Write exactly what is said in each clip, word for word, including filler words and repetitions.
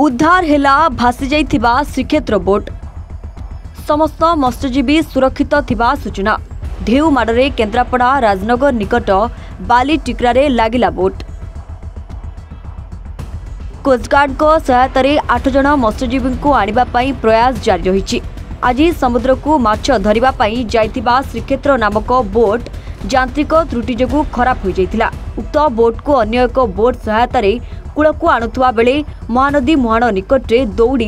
उद्धार है भासी जाइथिबा श्रीक्षेत्र बोट समस्त मत्स्यजीवी सुरक्षित थिबा सूचना। ढेउ माड़रे केन्द्रापड़ा राजनगर निकट बाली टिक्रारे लागिला बोट। कोस्टगार्ड को सहायत रे आठ जन मत्स्यजीवी को आनिबा पई प्रयास जारी रही। आज समुद्र को माछ धरिबा पई जाइथिबा श्रीक्षेत्र नामक बोट यांत्रिक त्रुटि जोगु खराब हो जाइथिला। उक्त बोट को अन्य एक बोट सहायत रे कूलक आणुवा बेले महानदी मुहाण निकटे दौड़ी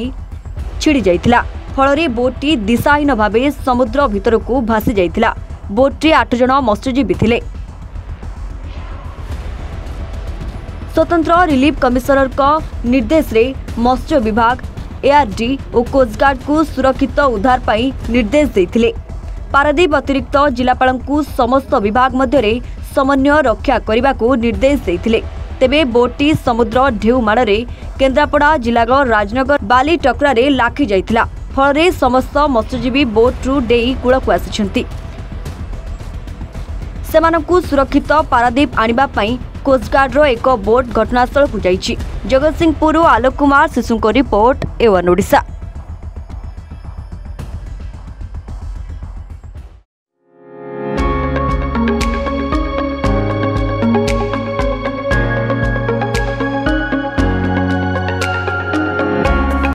छिड़ी जाइथिला। फल बोटी दिशाहीन भाव समुद्र भीतर को भासी जाइथिला। बोट्रे आठ जन मत्स्यजीवी थे। स्वतंत्र रिलीफ कमिश्नर का निर्देश रे मत्स्य विभाग एआरडी और कोस्टगार्ड को सुरक्षित उद्धार पाई निर्देश देते। पारादीप अतिरिक्त जिलापाल को समस्त विभाग मध्य समन्वय रक्षा करने को निर्देश देते। तेबे बोटी समुद्र ढेउ माड़े केन्द्रापड़ा जिलागो राजनगर बाली टकरारे लाखी जाइथिला। फल समस्त मत्स्यजीवी बोट रु डेई कूलक आसिछंती। सेमानकु सुरक्षित पारादीप आनिबा पई कोस्टगार्ड रो एक बोट घटनास्थल को जाइछि। जगतसिंहपुर आलोक कुमार शिशुको रिपोर्ट ए वन ओडिशा।